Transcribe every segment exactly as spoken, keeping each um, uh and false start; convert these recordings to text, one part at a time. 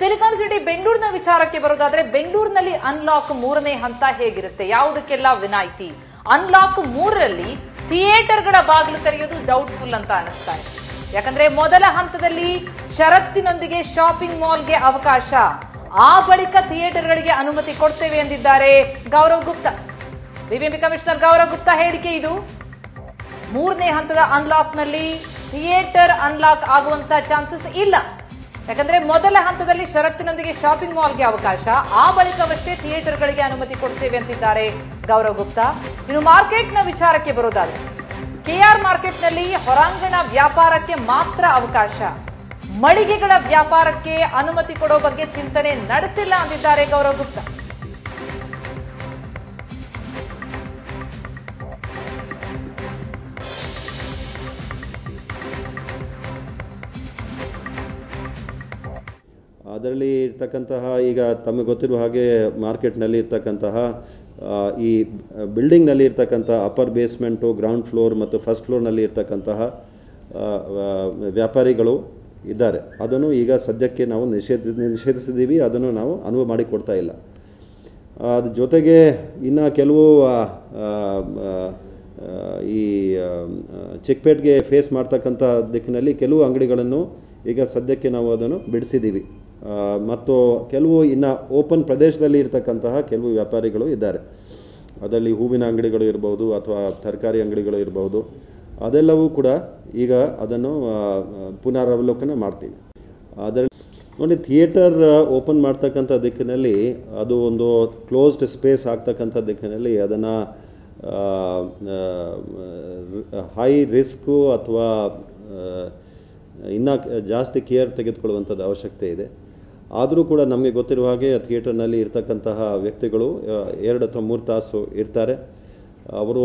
Silicon city ಬೆಂಗಳೂರಿನ ವಿಚಾರಕ್ಕೆ ಬರೋದಾದ್ರೆ ಬೆಂಗಳೂರಿನಲ್ಲಿ ಅನ್ಲಾಕ್ ಮೂರನೇ ಹಂತ ಹೇಗಿರುತ್ತೆ, ಯಾವುದಕ್ಕೆಲ್ಲ ವಿನಾಯಿತಿ? ಅನ್ಲಾಕ್ ಮೂರರಲ್ಲಿ ಥಿಯೇಟರ್ಗಳ ಬಾಗಿಲು ತೆರೆಯೋದು ಡೌಟ್ಫುಲ್ ಅಂತ ಅನಿಸ್ತಾ ಇದೆ. ಯಾಕಂದ್ರೆ ಮೊದಲ ಹಂತದಲ್ಲಿ ಷರತ್ತಿನೊಂದಿಗೆ ಶಾಪಿಂಗ್ ಮಾಲ್ಗೆ ಅವಕಾಶ, ಆ ಬಳಿಕ ಥಿಯೇಟರ್ಗಳಿಗೆ ಅನುಮತಿ ಕೊಡ್ತೇವೆ ಎಂದಿದ್ದಾರೆ ಗೌರವ್ ಗುಪ್ತಾ. ವಿವಿಂಬಿಕಾ ಕಮಿಷನರ್ ಗೌರವ್ ಗುಪ್ತಾ ಹೇಳಿಕೆ ಇದು. ಮೂರನೇ ಹಂತದ ಅನ್ಲಾಕ್ನಲ್ಲಿ ಥಿಯೇಟರ್ ಅನ್ಲಾಕ್ ಆಗುವಂತ ಚಾನ್ಸಸ್ ಇಲ್ಲ. ಯಾಕಂದ್ರೆ ಮೊದಲ ಹಂತದಲ್ಲಿ ಷರತ್ತಿನೊಂದಿಗೆ ಶಾಪಿಂಗ್ ಮಾಲ್ಗೆ ಅವಕಾಶ, ಆ ಬಳಿಕವಷ್ಟೇ ಥಿಯೇಟರ್ಗಳಿಗೆ ಅನುಮತಿ ಕೊಡ್ತೇವೆ ಅಂತಿದ್ದಾರೆ ಗೌರವ್ ಗುಪ್ತಾ. ಇನ್ನು ಮಾರ್ಕೆಟ್ನ ವಿಚಾರಕ್ಕೆ ಬರೋದಾದ್ರೆ ಕೆಆರ್ ಮಾರ್ಕೆಟ್ನಲ್ಲಿ ಹೊರಾಂಗಣ ವ್ಯಾಪಾರಕ್ಕೆ ಮಾತ್ರ ಅವಕಾಶ, ಮಳಿಗೆಗಳ ವ್ಯಾಪಾರಕ್ಕೆ ಅನುಮತಿ ಕೊಡೋ ಬಗ್ಗೆ ಚಿಂತನೆ ನಡೆಸಿಲ್ಲ ಅಂದಿದ್ದಾರೆ ಗೌರವ್ ಗುಪ್ತಾ. ಅದರಲ್ಲಿ ಇರ್ತಕ್ಕಂತಹ ಈಗ ತಮಗೆ ಗೊತ್ತಿರುವ ಹಾಗೆ ಮಾರ್ಕೆಟ್ನಲ್ಲಿ ಇರ್ತಕ್ಕಂತಹ ಈ ಬಿಲ್ಡಿಂಗ್ನಲ್ಲಿ ಇರ್ತಕ್ಕಂತಹ ಅಪ್ಪರ್ ಬೇಸ್ಮೆಂಟು, ಗ್ರೌಂಡ್ ಫ್ಲೋರ್ ಮತ್ತು ಫಸ್ಟ್ ಫ್ಲೋರ್ನಲ್ಲಿ ಇರ್ತಕ್ಕಂತಹ ವ್ಯಾಪಾರಿಗಳು ಇದ್ದಾರೆ. ಅದನ್ನು ಈಗ ಸದ್ಯಕ್ಕೆ ನಾವು ನಿಷೇಧ ನಿಷೇಧಿಸಿದ್ದೀವಿ ಅದನ್ನು ನಾವು ಅನುವು ಮಾಡಿಕೊಡ್ತಾ ಇಲ್ಲ. ಅದ್ರ ಜೊತೆಗೆ ಇನ್ನು ಕೆಲವು ಈ ಚೆಕ್ಪೇಟ್ಗೆ ಫೇಸ್ ಮಾಡ್ತಕ್ಕಂಥ ದಿಕ್ಕಿನಲ್ಲಿ ಕೆಲವು ಅಂಗಡಿಗಳನ್ನು ಈಗ ಸದ್ಯಕ್ಕೆ ನಾವು ಅದನ್ನು ಬಿಡಿಸಿದ್ದೀವಿ. ಮತ್ತು ಕೆಲವು ಇನ್ನು ಓಪನ್ ಪ್ರದೇಶದಲ್ಲಿ ಇರತಕ್ಕಂತಹ ಕೆಲವು ವ್ಯಾಪಾರಿಗಳು ಇದ್ದಾರೆ. ಅದರಲ್ಲಿ ಹೂವಿನ ಅಂಗಡಿಗಳು ಇರ್ಬೋದು ಅಥವಾ ತರಕಾರಿ ಅಂಗಡಿಗಳು ಇರ್ಬೋದು, ಅದೆಲ್ಲವೂ ಕೂಡ ಈಗ ಅದನ್ನು ಪುನರಾವಲೋಕನ ಮಾಡ್ತೀವಿ. ಅದರಲ್ಲಿ ನೋಡಿ, ಥಿಯೇಟರ್ ಓಪನ್ ಮಾಡ್ತಕ್ಕಂಥ ದಿಕ್ಕಿನಲ್ಲಿ ಅದು ಒಂದು ಕ್ಲೋಸ್ಡ್ ಸ್ಪೇಸ್ ಆಗ್ತಕ್ಕಂಥ ದಿಕ್ಕಿನಲ್ಲಿ ಅದನ್ನು ಹೈ ರಿಸ್ಕು ಅಥವಾ ಇನ್ನು ಜಾಸ್ತಿ ಕೇರ್ ತೆಗೆದುಕೊಳ್ಳುವಂಥದ್ದು ಅವಶ್ಯಕತೆ ಇದೆ. ಆದರೂ ಕೂಡ ನಮಗೆ ಗೊತ್ತಿರುವ ಹಾಗೆ ಥಿಯೇಟರ್ನಲ್ಲಿ ಇರ್ತಕ್ಕಂತಹ ವ್ಯಕ್ತಿಗಳು ಎರಡು ಅಥವಾ ಮೂರು ತಾಸು ಇರ್ತಾರೆ. ಅವರು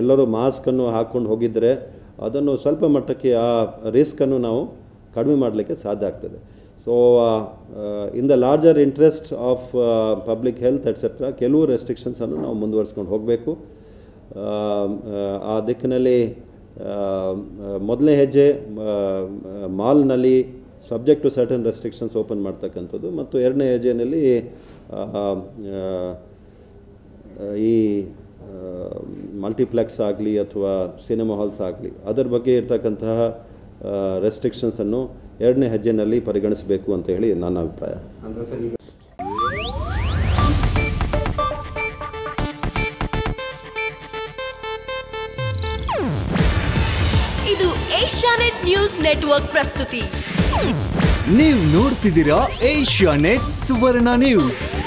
ಎಲ್ಲರೂ ಮಾಸ್ಕನ್ನು ಹಾಕ್ಕೊಂಡು ಹೋಗಿದ್ದರೆ ಅದನ್ನು ಸ್ವಲ್ಪ ಮಟ್ಟಕ್ಕೆ ಆ ರಿಸ್ಕನ್ನು ನಾವು ಕಡಿಮೆ ಮಾಡಲಿಕ್ಕೆ ಸಾಧ್ಯ ಆಗ್ತದೆ. So in the larger interest of public health etcetera ಕೆಲವು ರೆಸ್ಟ್ರಿಕ್ಷನ್ಸನ್ನು ನಾವು ಮುಂದುವರಿಸ್ಕೊಂಡು ಹೋಗಬೇಕು. ಆ ದಿಕ್ಕಿನಲ್ಲಿ ಮೊದಲನೇ ಹೆಜ್ಜೆ ಮಾಲ್ನಲ್ಲಿ subject to certain restrictions open ಮಾಡ್ತಕ್ಕಂಥದ್ದು, ಮತ್ತು ಎರಡನೇ ಹೆಜ್ಜೆಯಲ್ಲಿ ಈ ಮಲ್ಟಿಪ್ಲೆಕ್ಸ್ ಆಗಲಿ ಅಥವಾ ಸಿನಿಮಾ ಹಾಲ್ಸ್ ಆಗಲಿ ಅದರ ಬಗ್ಗೆ ಇರ್ತಕ್ಕಂತಹ ರೆಸ್ಟ್ರಿಕ್ಷನ್ಸನ್ನು ಎರಡನೇ ಹೆಜ್ಜೆಯಲ್ಲಿ ಪರಿಗಣಿಸಬೇಕು ಅಂತ ಹೇಳಿ ನನ್ನ ಅಭಿಪ್ರಾಯ. ಇದು ಏಷ್ಯಾನೆಟ್ ನ್ಯೂಸ್ ನೆಟ್ವರ್ಕ್ ಪ್ರಸ್ತುತಿ. ನೀವು ನೋಡ್ತಿದ್ದೀರಾ ಏಷ್ಯಾನೆಟ್ ಸುವರ್ಣ ನ್ಯೂಸ್.